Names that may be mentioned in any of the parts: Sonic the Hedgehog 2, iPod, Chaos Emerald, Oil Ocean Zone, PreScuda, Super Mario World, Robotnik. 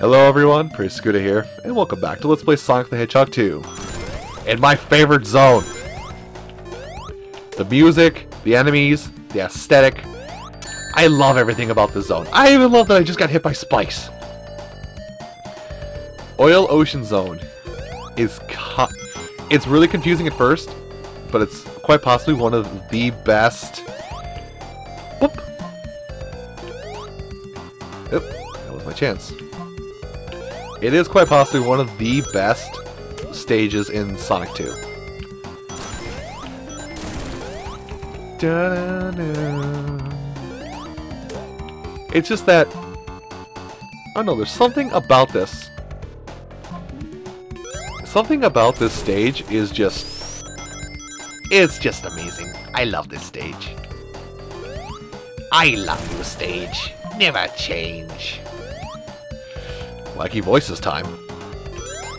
Hello everyone, PreScuda here, and welcome back to Let's Play Sonic the Hedgehog 2. In my favorite zone! The music, the enemies, the aesthetic. I love everything about this zone. I even love that I just got hit by spikes. Oil Ocean Zone is... It's really confusing at first, but it's quite possibly one of the best... Whoop! Oop, that was my chance. It is quite possibly one of the best stages in Sonic 2. Da-da-da. It's just that... I don't know, there's something about this. Something about this stage is just... It's just amazing. I love this stage. I love you, stage. Never change. Wacky voices time.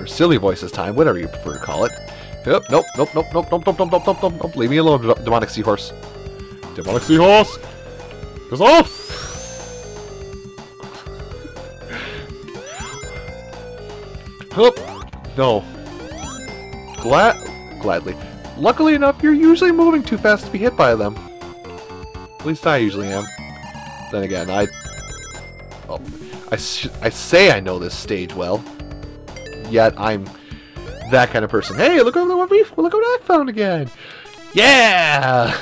Or silly voices time, whatever you prefer to call it. Nope, nope, nope, nope, nope, nope, nope, nope, nope, nope, nope, nope. Leave me alone, demonic seahorse. Demonic seahorse! Goes off! Nope. No. Gladly. Luckily enough, you're usually moving too fast to be hit by them. At least I usually am. Then again, I say I know this stage well, yet I'm that kind of person. Hey, look over what I found again! Yeah!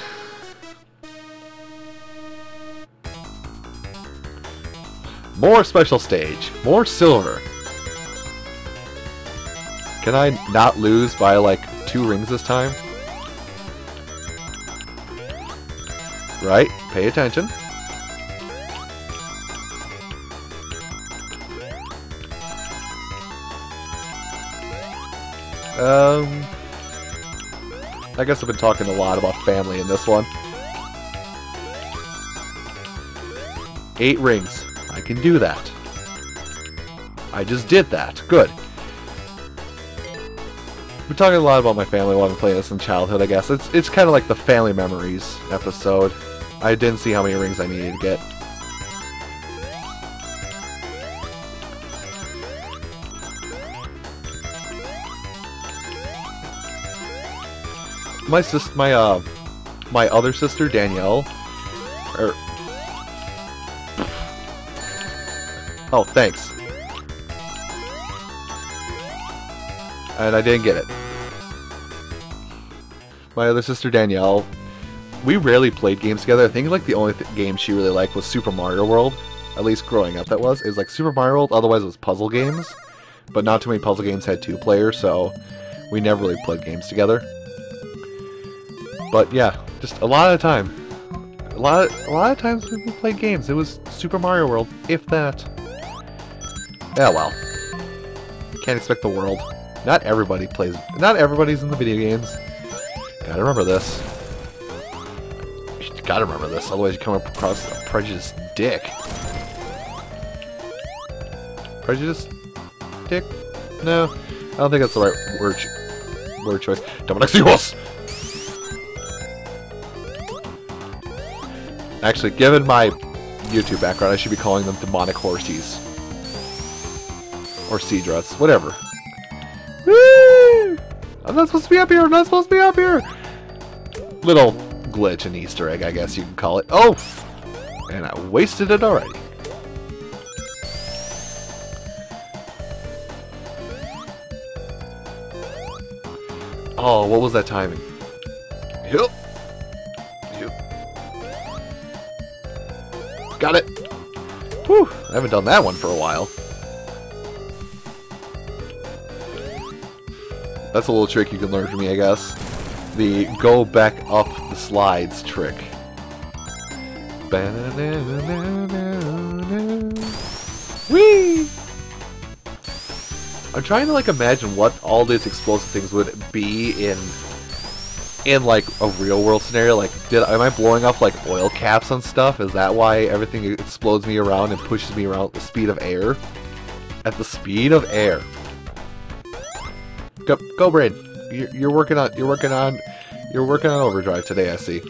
More special stage, more silver. Can I not lose by like 2 rings this time? Right, pay attention. I guess I've been talking a lot about family in this one. 8 rings. I can do that. I just did that. Good. I've been talking a lot about my family while I'm playing this in childhood, I guess. It's kind of like the family memories episode. I didn't see how many rings I needed to get. My sister, my other sister Danielle. Oh, thanks. And I didn't get it. My other sister Danielle. We rarely played games together. I think like the only game she really liked was Super Mario World. At least growing up, that was. It was like Super Mario World. Otherwise, it was puzzle games. But not too many puzzle games had 2 players, so we never really played games together. But yeah, just a lot of time. A lot of times we played games. It was Super Mario World, if that. Yeah, well. Can't expect the world. Not everybody plays. Not everybody's in the video games. Gotta remember this. You gotta remember this, otherwise you come across a prejudiced dick. Prejudiced dick? No, I don't think that's the right word choice. Dominic Seahorse! Actually, given my YouTube background, I should be calling them demonic horsies. Or seedruts, whatever. Woo! I'm not supposed to be up here! I'm not supposed to be up here! Little glitch and Easter egg, I guess you can call it. Oh! And I wasted it already. Oh, what was that timing? Yep. Got it! Whew! I haven't done that one for a while. That's a little trick you can learn from me, I guess. The go back up the slides trick. Whee! I'm trying to like imagine what all these explosive things would be in like a real world scenario. Like am I blowing up like oil caps and stuff? Is that why everything explodes me around and pushes me around at the speed of air? At the speed of air. Go Braid. You're working on overdrive today, I see.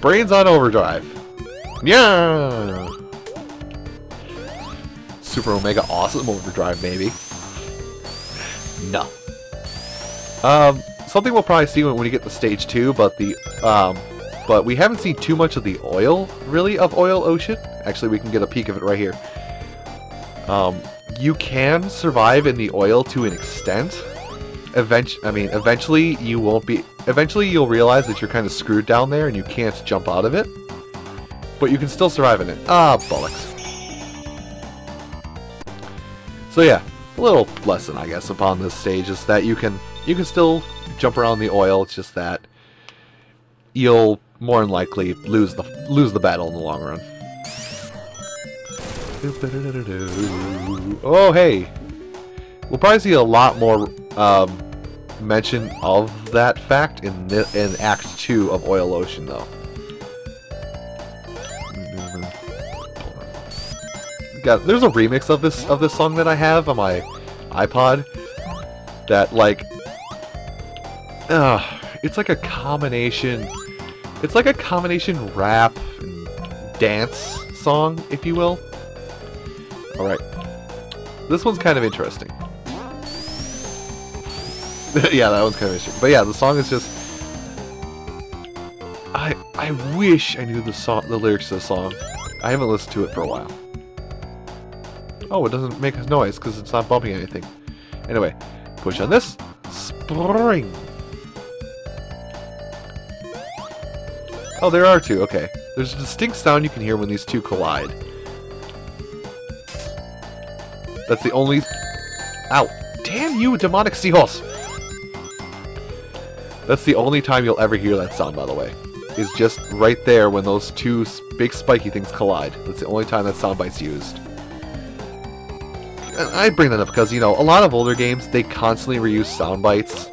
Brain's on overdrive. Yeah. Super Omega Awesome Overdrive, maybe. No. Something we'll probably see when you get to Stage 2, but the but we haven't seen too much of the oil, really, of Oil Ocean. Actually, we can get a peek of it right here. You can survive in the oil to an extent. Eventually you won't be... Eventually you'll realize that you're kind of screwed down there and you can't jump out of it. But you can still survive in it. Ah, bollocks. So yeah, a little lesson, I guess, upon this stage is that you can still jump around the oil. It's just that you'll more than likely lose the battle in the long run. Oh, hey! We'll probably see a lot more mention of that fact in Act 2 of Oil Ocean, though. God, there's a remix of this song that I have on my iPod that, like, it's like a combination. It's like a combination rap and dance song, if you will. All right, this one's kind of interesting. Yeah, that one's kind of interesting. But yeah, the song is just... I wish I knew the lyrics to the song. I haven't listened to it for a while. Oh, it doesn't make noise because it's not bumping anything. Anyway, push on this. Spring. Oh, there are two. Okay, there's a distinct sound you can hear when these two collide. That's the only... Ow! Damn you, demonic seahorse! That's the only time you'll ever hear that sound, by the way. Is just right there when those two big spiky things collide. That's the only time that soundbite's used. And I bring that up because, you know, a lot of older games, they constantly reuse soundbites.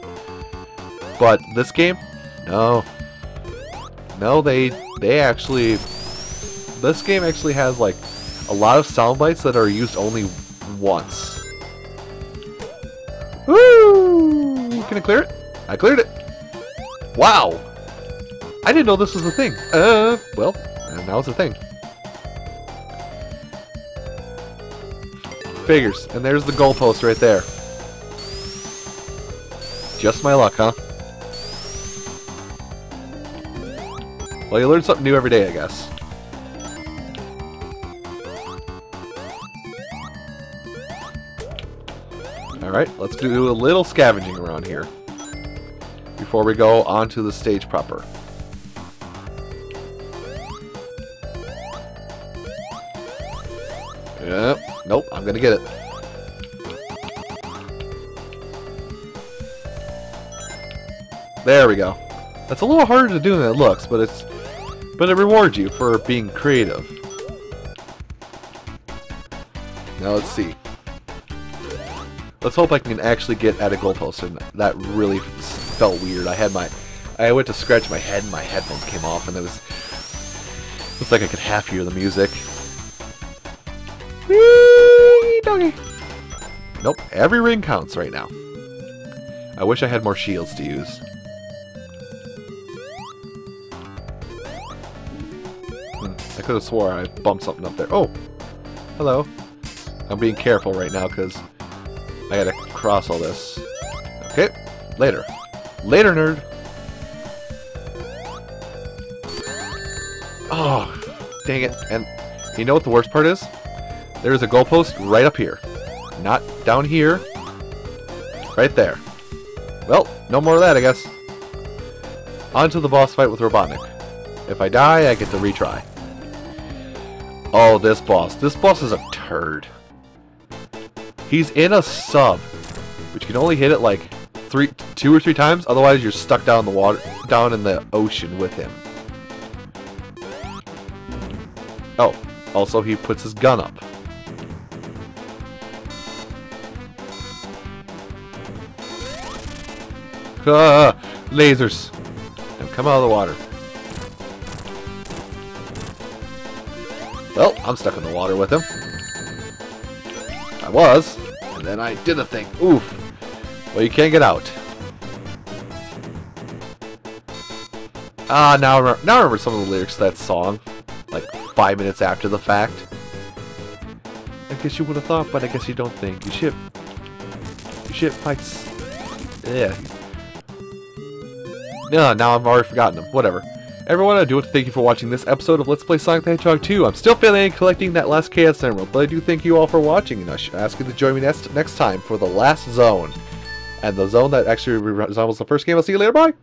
But this game? No. No, they actually... This game actually has, like, a lot of soundbites that are used only once. Woo! Can I clear it? I cleared it! Wow! I didn't know this was a thing. Well, now it's a thing. Figures. And there's the goalpost right there. Just my luck, huh? Well, you learn something new every day, I guess. Alright, let's do a little scavenging around here before we go onto the stage proper. Yep. Nope, I'm gonna get it. There we go. That's a little harder to do than it looks, but it rewards you for being creative. Now let's see. Let's hope I can actually get at a goalpost, and that really felt weird. I went to scratch my head, and my headphones came off, and it's like I could half hear the music. Whee, doggy! Nope, every ring counts right now. I wish I had more shields to use. I could have swore I bumped something up there. Oh, hello. I'm being careful right now because I gotta cross all this. Okay, later. Later, nerd! Oh, dang it. And you know what the worst part is? There's a goalpost right up here. Not down here. Right there. Well, no more of that, I guess. On to the boss fight with Robotnik. If I die, I get to retry. Oh, this boss. This boss is a turd. He's in a sub, which you can only hit it like two or three times. Otherwise, you're stuck down the water, down in the ocean with him. Oh, also he puts his gun up. Ah, lasers! Now come out of the water. Well, I'm stuck in the water with him. I was, and then I did a thing. Oof. Well, you can't get out. Ah, now I remember some of the lyrics to that song, like 5 minutes after the fact. I guess you would have thought, but I guess you don't think. Your ship fights. Yeah. No, now I've already forgotten them. Whatever. Everyone, I do want to thank you for watching this episode of Let's Play Sonic the Hedgehog 2. I'm still failing at collecting that last Chaos Emerald, but I do thank you all for watching, and I should ask you to join me next time for the last zone. And the zone that actually resembles the first game. I'll see you later, bye!